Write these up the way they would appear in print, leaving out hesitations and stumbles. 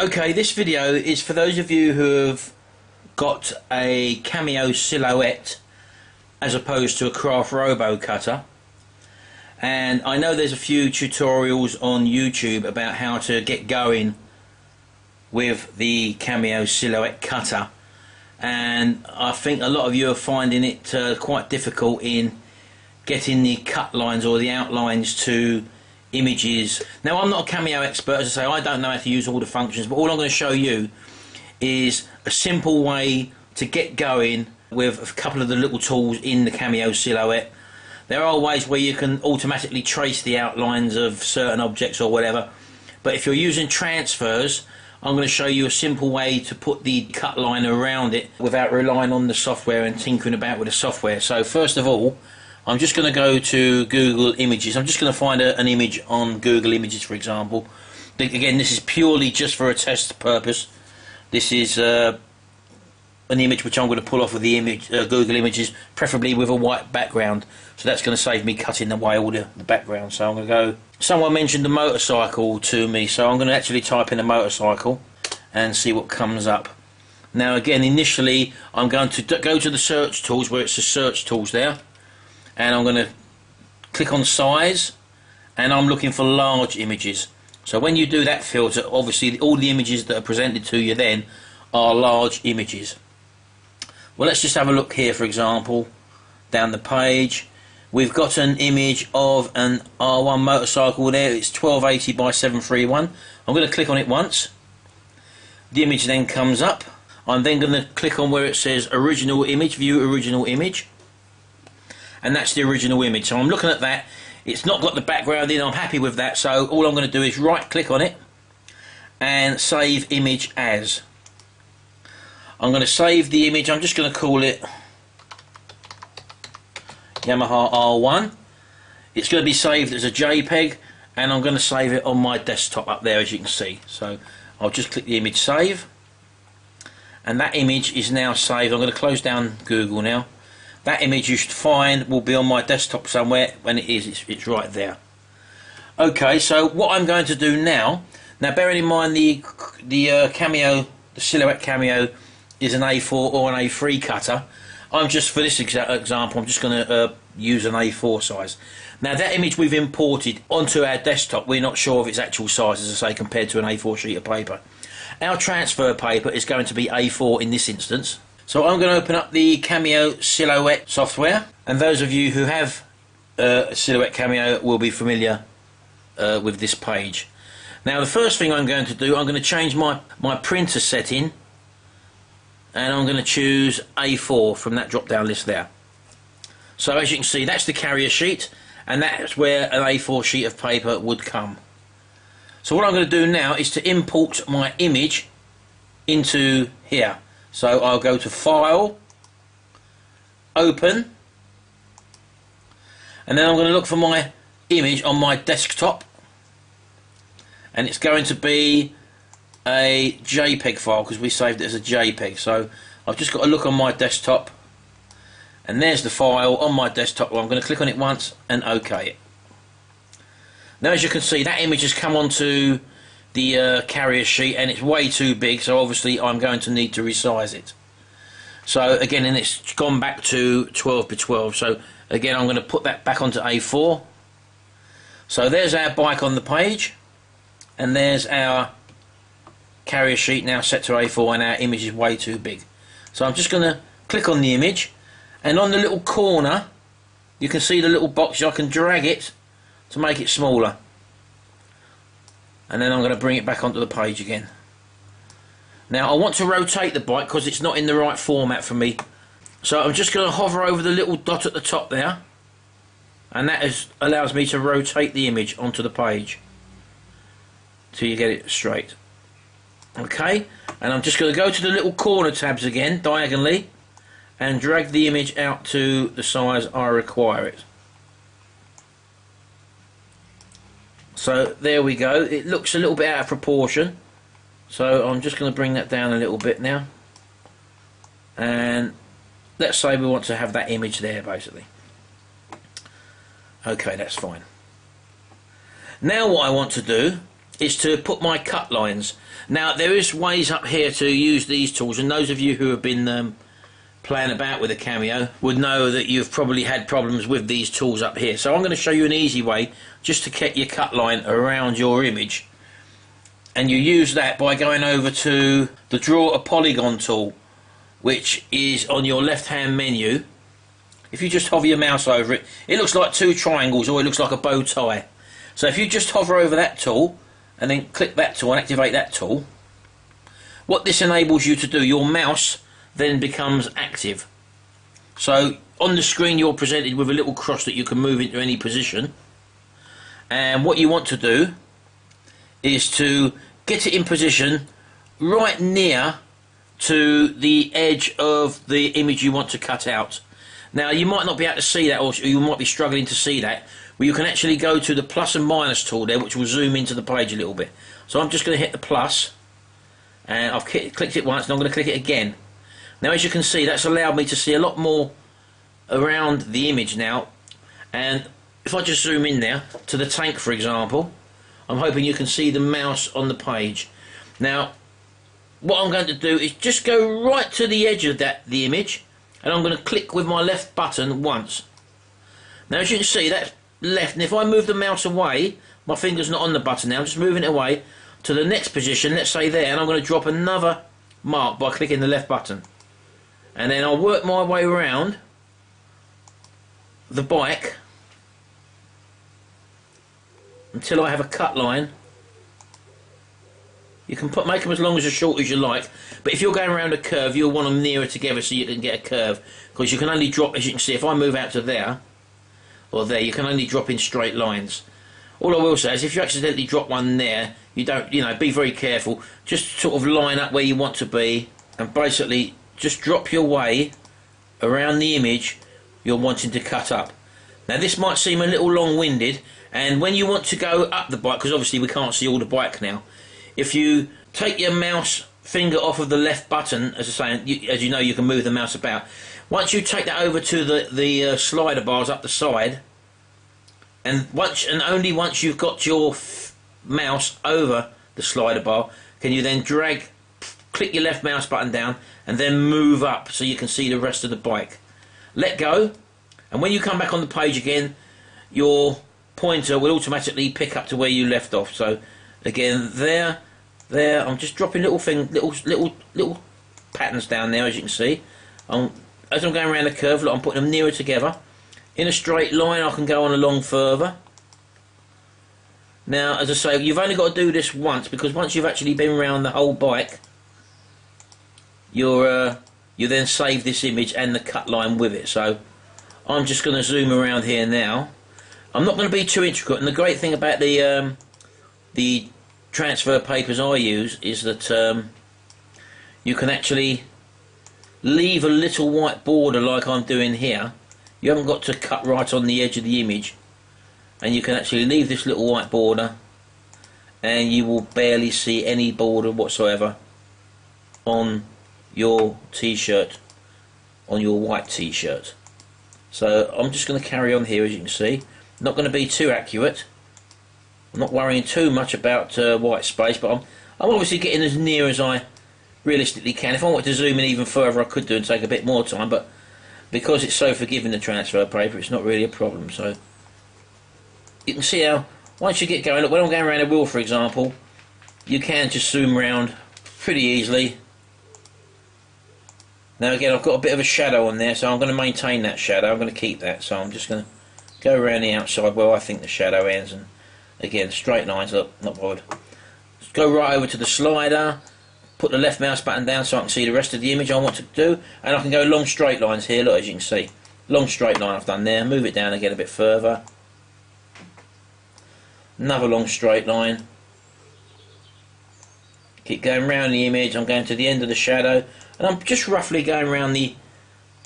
Okay, this video is for those of you who have got a Cameo Silhouette as opposed to a Craft Robo Cutter. And I know there's a few tutorials on YouTube about how to get going with the Cameo Silhouette Cutter, and I think a lot of you are finding it quite difficult in getting the cut lines or the outlines to images. Now, I'm not a Cameo expert, as I say, I don't know how to use all the functions, but all I'm going to show you is a simple way to get going with a couple of the little tools in the Cameo Silhouette. There are ways where you can automatically trace the outlines of certain objects or whatever, but if you're using transfers, I'm going to show you a simple way to put the cut line around it without relying on the software and tinkering about with the software. So first of all, I'm just going to go to Google Images. I'm just going to find an image on Google Images, for example. Again, this is purely just for a test purpose. This is an image which I'm going to pull off of the image, Google Images, preferably with a white background. So that's going to save me cutting away all the background. So I'm going to go... Someone mentioned the motorcycle to me, so I'm going to actually type in a motorcycle and see what comes up. Now again, initially I'm going to go to the search tools, where it's the search tools there, and I'm going to click on size, and I'm looking for large images. So when you do that filter, obviously all the images that are presented to you then are large images. Well, let's just have a look here, for example, down the page. We've got an image of an R1 motorcycle there. It's 1280 by 731. I'm going to click on it once. The image then comes up. I'm then going to click on where it says original image, view original image. And that's the original image. So I'm looking at that. It's not got the background in. I'm happy with that. So all I'm going to do is right click on it and save image as. I'm going to save the image. I'm just going to call it Yamaha R1. It's going to be saved as a JPEG, and I'm going to save it on my desktop up there, as you can see. So I'll just click the image save, and that image is now saved. I'm going to close down Google now. That image, you should find, will be on my desktop somewhere. When it is, it's right there. Okay, so what I'm going to do now, bearing in mind the Silhouette Cameo is an A4 or an A3 cutter. I'm just, for this example, I'm just going to use an A4 size. Now, that image we've imported onto our desktop, we're not sure of its actual size, as I say, compared to an A4 sheet of paper. Our transfer paper is going to be A4 in this instance. So I'm going to open up the Cameo Silhouette software, and those of you who have Silhouette Cameo will be familiar with this page. Now, the first thing I'm going to do, I'm going to change my printer setting, and I'm going to choose A4 from that drop down list there. So as you can see, that's the carrier sheet, and that's where an A4 sheet of paper would come. So what I'm going to do now is to import my image into here. So I'll go to File, Open, and then I'm going to look for my image on my desktop, and it's going to be a JPEG file because we saved it as a JPEG. So I've just got to look on my desktop, and there's the file on my desktop. Well, I'm going to click on it once and OK it. Now, as you can see, that image has come onto the carrier sheet, and it's way too big, so obviously I'm going to need to resize it. So again, and it's gone back to 12 by 12, so again I'm going to put that back onto A4. So there's our bike on the page, and there's our carrier sheet now set to A4, and our image is way too big. So I'm just going to click on the image, and on the little corner you can see the little box. I can drag it to make it smaller, and then I'm going to bring it back onto the page again. Now I want to rotate the bike because it's not in the right format for me, so I'm just going to hover over the little dot at the top there, and that allows me to rotate the image onto the page till you get it straight. Okay, and I'm just going to go to the little corner tabs again diagonally and drag the image out to the size I require it. So there we go. It looks a little bit out of proportion, so I'm just going to bring that down a little bit now, and let's say we want to have that image there basically. Okay, that's fine. Now what I want to do is to put my cut lines. Now there is ways up here to use these tools, and those of you who have been playing about with a Cameo would know that you've probably had problems with these tools up here. So I'm going to show you an easy way just to get your cut line around your image, and you use that by going over to the Draw a Polygon tool, which is on your left hand menu. If you just hover your mouse over it, it looks like two triangles, or it looks like a bow tie. So if you just hover over that tool and then click that tool and activate that tool, what this enables you to do, your mouse then becomes active. So on the screen you're presented with a little cross that you can move into any position, and what you want to do is to get it in position right near to the edge of the image you want to cut out. Now you might not be able to see that, or you might be struggling to see that, but you can actually go to the plus and minus tool there, which will zoom into the page a little bit. So I'm just going to hit the plus, and I've clicked it once, and I'm going to click it again. Now as you can see, that's allowed me to see a lot more around the image now. And if I just zoom in now to the tank, for example, I'm hoping you can see the mouse on the page. Now what I'm going to do is just go right to the edge of the image, and I'm going to click with my left button once. Now as you can see, that's left, and if I move the mouse away, my finger's not on the button now, I'm just moving it away to the next position, let's say there, and I'm going to drop another mark by clicking the left button, and then I'll work my way around the bike until I have a cut line. You can make them as long as or short as you like, but if you're going around a curve, you'll want them nearer together so you can get a curve, because you can only drop, as you can see, if I move out to there or there, you can only drop in straight lines. All I will say is if you accidentally drop one there, you don't, you know, be very careful. Just sort of line up where you want to be, and basically just drop your way around the image you're wanting to cut up. Now this might seem a little long-winded, and when you want to go up the bike, because obviously we can't see all the bike now, if you take your mouse finger off of the left button, as I say, as you know, you can move the mouse about. Once you take that over to the slider bars up the side, and only once you've got your mouse over the slider bar, can you then click your left mouse button down, and then move up so you can see the rest of the bike. Let go, and when you come back on the page again, your pointer will automatically pick up to where you left off. So again, there. I'm just dropping little patterns down there, as you can see. As I'm going around the curve, look, I'm putting them nearer together. In a straight line, I can go on along further. Now, as I say, you've only got to do this once, because once you've actually been around the whole bike, you then save this image and the cut line with it. So I'm just going to zoom around here now. I'm not going to be too intricate, and the great thing about the transfer papers I use is that you can actually leave a little white border like I'm doing here. You haven't got to cut right on the edge of the image, and you can actually leave this little white border, and you will barely see any border whatsoever on your t-shirt, on your white t-shirt. So I'm just going to carry on here, as you can see. Not going to be too accurate. I'm not worrying too much about white space, but I'm obviously getting as near as I realistically can. If I wanted to zoom in even further, I could do and take a bit more time, but because it's so forgiving, the transfer paper, it's not really a problem. So you can see how once you get going, look, when I'm going around a wheel, for example, you can just zoom around pretty easily. Now again, I've got a bit of a shadow on there, so I'm going to maintain that shadow. I'm going to keep that, so I'm just going to go around the outside where I think the shadow ends, and again, straight lines, look, not bothered. Just go right over to the slider, put the left mouse button down so I can see the rest of the image I want to do, and I can go long straight lines here, look, as you can see. Long straight line I've done there, move it down again a bit further. Another long straight line. Keep going round the image, I'm going to the end of the shadow, and I'm just roughly going around the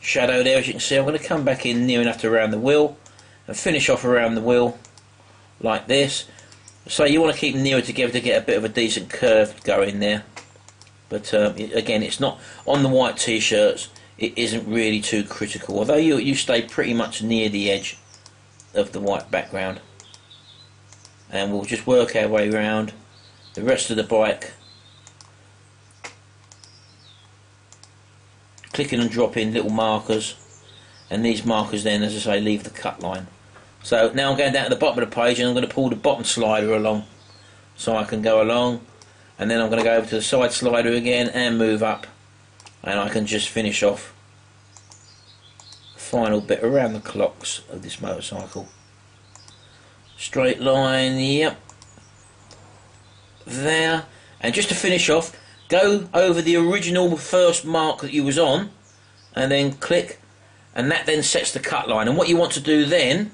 shadow there, as you can see. I'm going to come back in near enough to around the wheel, and finish off around the wheel like this. So you want to keep them nearer together to get a bit of a decent curve going there, but again, it's not on the white t-shirts, it isn't really too critical, although you stay pretty much near the edge of the white background. And we'll just work our way around the rest of the bike, clicking and dropping little markers, and these markers then, as I say, leave the cut line. So now I'm going down to the bottom of the page and I'm going to pull the bottom slider along, so I can go along, and then I'm going to go over to the side slider again and move up, and I can just finish off the final bit around the clocks of this motorcycle. Straight line, yep, there. And just to finish off, go over the original first mark that you was on and then click, and that then sets the cut line. And what you want to do then,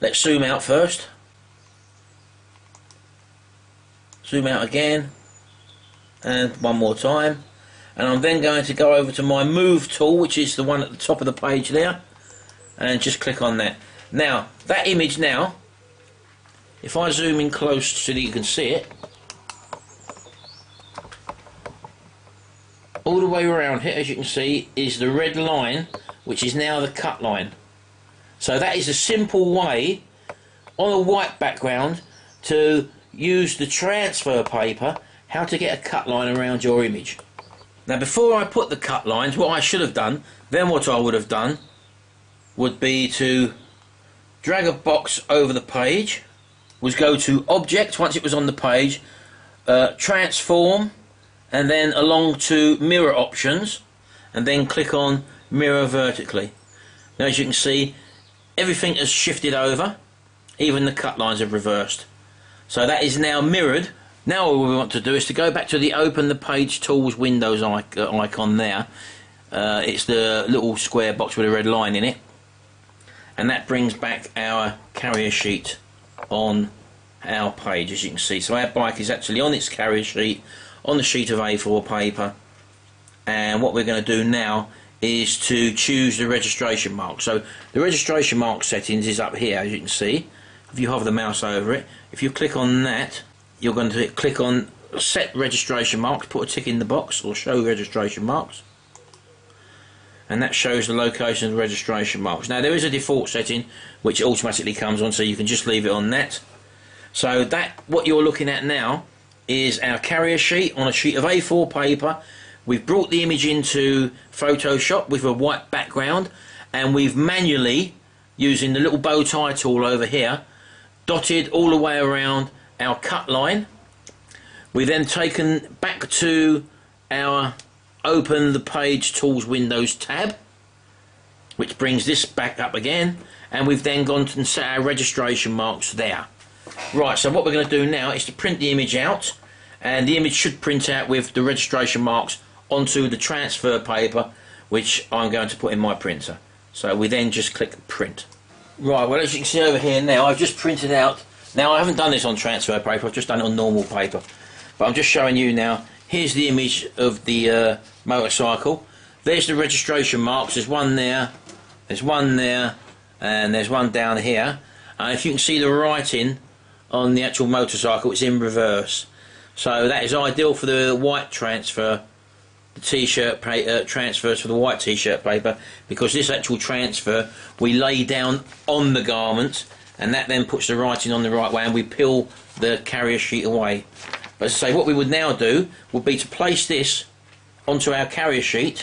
let's zoom out first, zoom out again and one more time, and I'm then going to go over to my move tool, which is the one at the top of the page there, and just click on that. Now that image, now if I zoom in close so that you can see it, all the way around here, as you can see, is the red line, which is now the cut line. So that is a simple way on a white background to use the transfer paper, how to get a cut line around your image. Now before I put the cut lines, what I should have done, then what I would have done, would be to drag a box over the page, was go to Object once it was on the page, Transform, and then along to Mirror Options, and then click on Mirror Vertically. Now as you can see, everything has shifted over, even the cut lines have reversed. So that is now mirrored. Now all we want to do is to go back to the Open the Page Tools Windows icon there. It's the little square box with a red line in it, and that brings back our carrier sheet on our page, as you can see. So our bike is actually on its carrier sheet, on the sheet of A4 paper, and what we're going to do now is to choose the registration mark. So the registration mark settings is up here, as you can see. If you hover the mouse over it, if you click on that, you're going to click on Set Registration Marks, put a tick in the box, or Show Registration Marks, and that shows the location of the registration marks. Now there is a default setting which automatically comes on, so you can just leave it on that. So that, what you're looking at now, is our carrier sheet on a sheet of A4 paper. We've brought the image into Photoshop with a white background, and we've manually, using the little bow tie tool over here, dotted all the way around our cut line. We've then taken back to our Open the Page Tools Windows tab, which brings this back up again, and we've then gone and set our registration marks there. Right, so what we're going to do now is to print the image out, and the image should print out with the registration marks onto the transfer paper, which I'm going to put in my printer. So we then just click print. Right, well, as you can see over here now, I've just printed out. Now I haven't done this on transfer paper, I've just done it on normal paper, but I'm just showing you now. Here's the image of the motorcycle. There's the registration marks. There's one there, there's one there, and there's one down here. And if you can see the writing on the actual motorcycle, it's in reverse. So that is ideal for the white transfer, the t-shirt transfers for the white t-shirt paper, because this actual transfer we lay down on the garment, and that then puts the writing on the right way, and we peel the carrier sheet away. But as I say, what we would now do would be to place this onto our carrier sheet,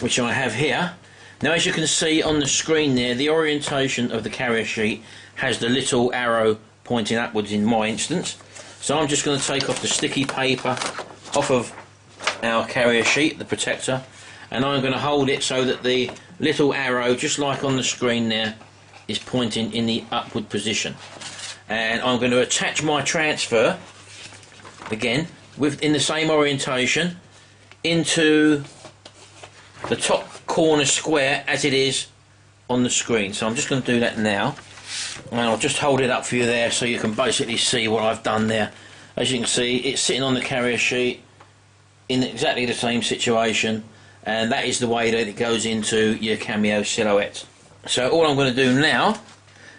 which I have here. Now as you can see on the screen there, the orientation of the carrier sheet has the little arrow pointing upwards in my instance. So I'm just going to take off the sticky paper off of our carrier sheet, the protector, and I'm going to hold it so that the little arrow, just like on the screen there, is pointing in the upward position. And I'm going to attach my transfer again in the same orientation into the top corner square as it is on the screen. So I'm just going to do that now, and I'll just hold it up for you there so you can basically see what I've done there. As you can see, it's sitting on the carrier sheet in exactly the same situation, and that is the way that it goes into your Cameo Silhouette. So all I'm going to do now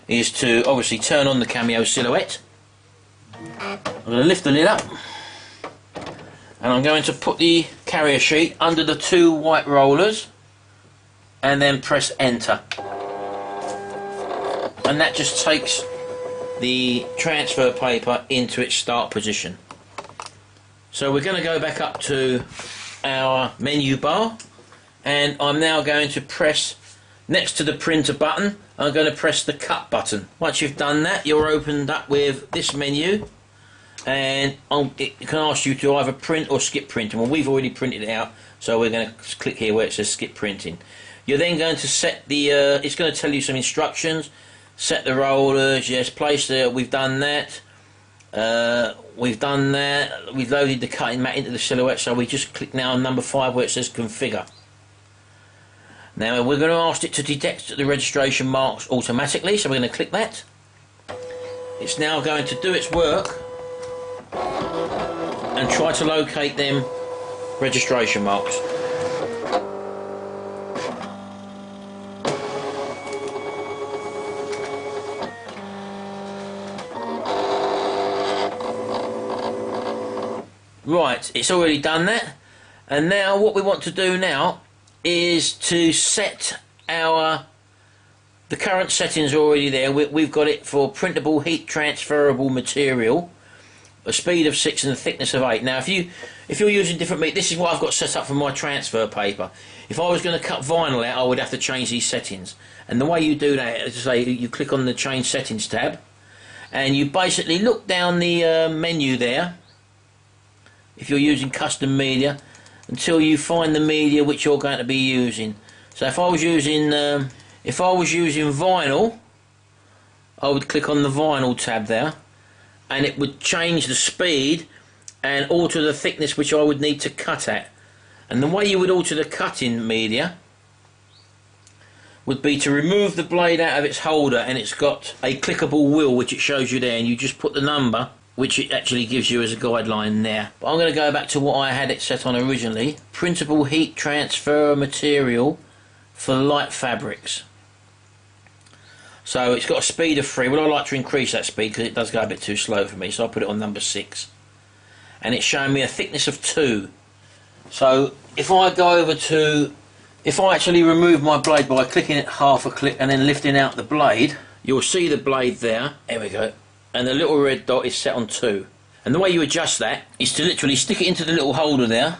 is to obviously turn on the Cameo Silhouette. I'm going to lift the lid up, and I'm going to put the carrier sheet under the two white rollers and then press enter, and that just takes the transfer paper into its start position. So we're going to go back up to our menu bar, and I'm now going to press next to the printer button. I'm going to press the cut button. Once you've done that, you're opened up with this menu, and it can ask you to either print or skip printing. Well, we've already printed it out, so we're going to click here where it says skip printing. You're then going to set the it's going to tell you some instructions. Set the rollers, yes, place there, we've done that. We've loaded the cutting mat into the silhouette, so we just click now on number 5 where it says configure. Now we're going to ask it to detect the registration marks automatically, so we're going to click that. It's now going to do its work and try to locate them registration marks. Right, it's already done that, and now what we want to do now is to set our current settings already there. We've got it for printable heat transferable material, a speed of 6 and a thickness of 8. Now if you're using different meat, this is what I've got set up for my transfer paper. If I was going to cut vinyl out, I would have to change these settings, and the way you do that is to say you click on the change settings tab, and you basically look down the menu there if you're using custom media until you find the media which you're going to be using. So if I was using vinyl, I would click on the vinyl tab there, and it would change the speed and alter the thickness which I would need to cut at. And the way you would alter the cutting media would be to remove the blade out of its holder, and it's got a clickable wheel which it shows you there, and you just put the number which it actually gives you as a guideline there. But I'm going to go back to what I had it set on originally. Printable heat transfer material for light fabrics. So it's got a speed of 3. Well, I like to increase that speed because it does go a bit too slow for me, so I put it on number 6. And it's showing me a thickness of 2. So if I go over to, if I actually remove my blade by clicking it half a click and then lifting out the blade, you'll see the blade there. There we go. And the little red dot is set on 2, and the way you adjust that is to literally stick it into the little holder there,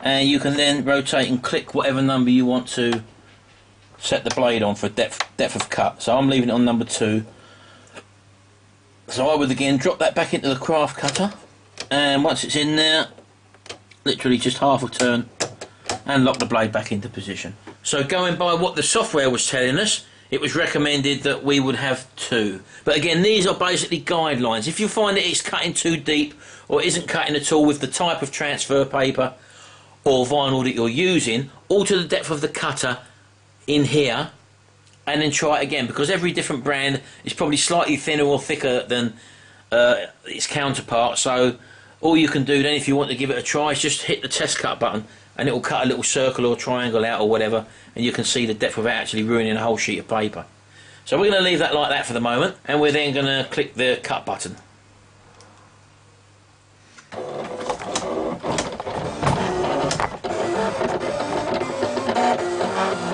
and you can then rotate and click whatever number you want to set the blade on for depth of cut. So I'm leaving it on number 2, so I would again drop that back into the craft cutter, and once it's in there, literally just half a turn and lock the blade back into position. So going by what the software was telling us, it was recommended that we would have 2. But again, these are basically guidelines. If you find that it's cutting too deep or isn't cutting at all with the type of transfer paper or vinyl that you're using, alter the depth of the cutter in here and then try it again, because every different brand is probably slightly thinner or thicker than its counterpart. So all you can do then, if you want to give it a try, is just hit the test cut button, and it will cut a little circle or triangle out or whatever, and you can see the depth without actually ruining a whole sheet of paper. So we're going to leave that like that for the moment, and we're then going to click the cut button.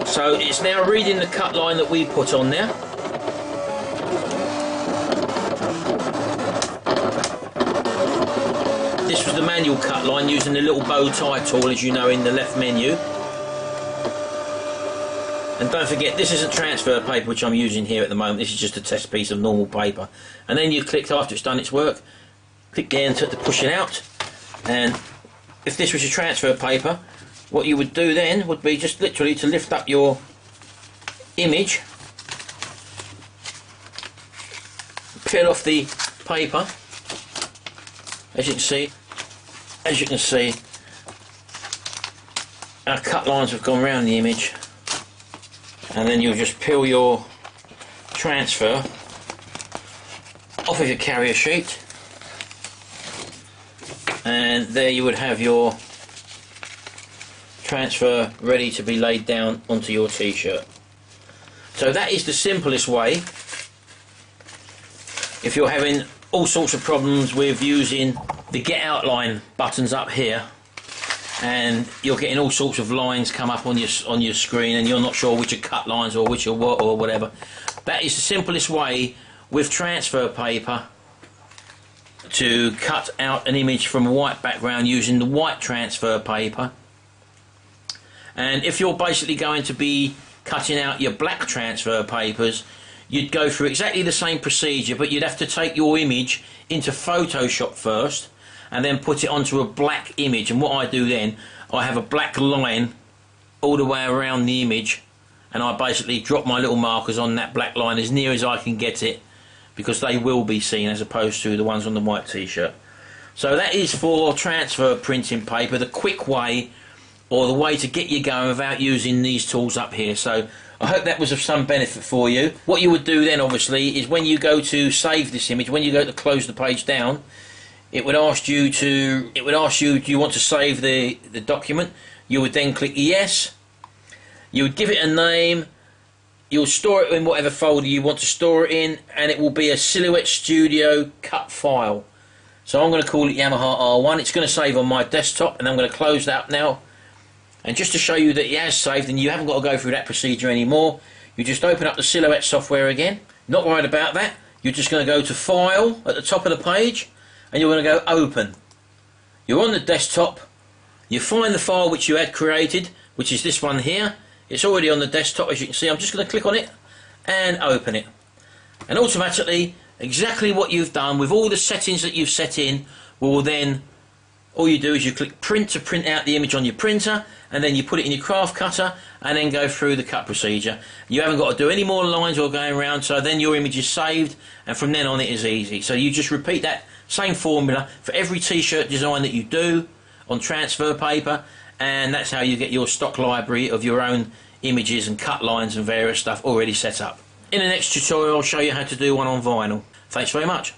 So it's now reading the cut line that we put on there. This was the manual cut line using the little bow tie tool, as you know, in the left menu. And don't forget, this isn't transfer paper which I'm using here at the moment. This is just a test piece of normal paper. And then you clicked after it's done its work, click the enter to push it out. And if this was your transfer paper, what you would do then would be just literally to lift up your image, peel off the paper. As you can see, our cut lines have gone around the image, and then you'll just peel your transfer off of your carrier sheet, and there you would have your transfer ready to be laid down onto your t-shirt. So that is the simplest way if you're having all sorts of problems with using the get outline buttons up here, and you're getting all sorts of lines come up on your screen, and you're not sure which are cut lines or which are what or whatever. That is the simplest way with transfer paper to cut out an image from a white background using the white transfer paper. And if you're basically going to be cutting out your black transfer papers, you'd go through exactly the same procedure, but you'd have to take your image into Photoshop first and then put it onto a black image. And what I do then, I have a black line all the way around the image, and I basically drop my little markers on that black line as near as I can get it, because they will be seen as opposed to the ones on the white t-shirt. So that is for transfer printing paper, the quick way, or the way to get you going without using these tools up here. So I hope that was of some benefit for you. What you would do then, obviously, is when you go to save this image, when you go to close the page down, it would ask you to, do you want to save the document? You would then click yes. You would give it a name. You'll store it in whatever folder you want to store it in, and it will be a Silhouette Studio cut file. So I'm going to call it Yamaha R1. It's going to save on my desktop, and I'm going to close that up now. And just to show you that it has saved and you haven't got to go through that procedure anymore, you just open up the Silhouette software again. Not worried about that. You're just going to go to File at the top of the page, and you're going to go Open. You're on the desktop. You find the file which you had created, which is this one here. It's already on the desktop, as you can see. I'm just going to click on it and open it. And automatically, exactly what you've done with all the settings that you've set in will then, all you do is you click print to print out the image on your printer, and then you put it in your craft cutter and then go through the cut procedure. You haven't got to do any more lines or going around, so then your image is saved, and from then on it is easy. So you just repeat that same formula for every t-shirt design that you do on transfer paper, and that's how you get your stock library of your own images and cut lines and various stuff already set up. In the next tutorial I'll show you how to do one on vinyl. Thanks very much.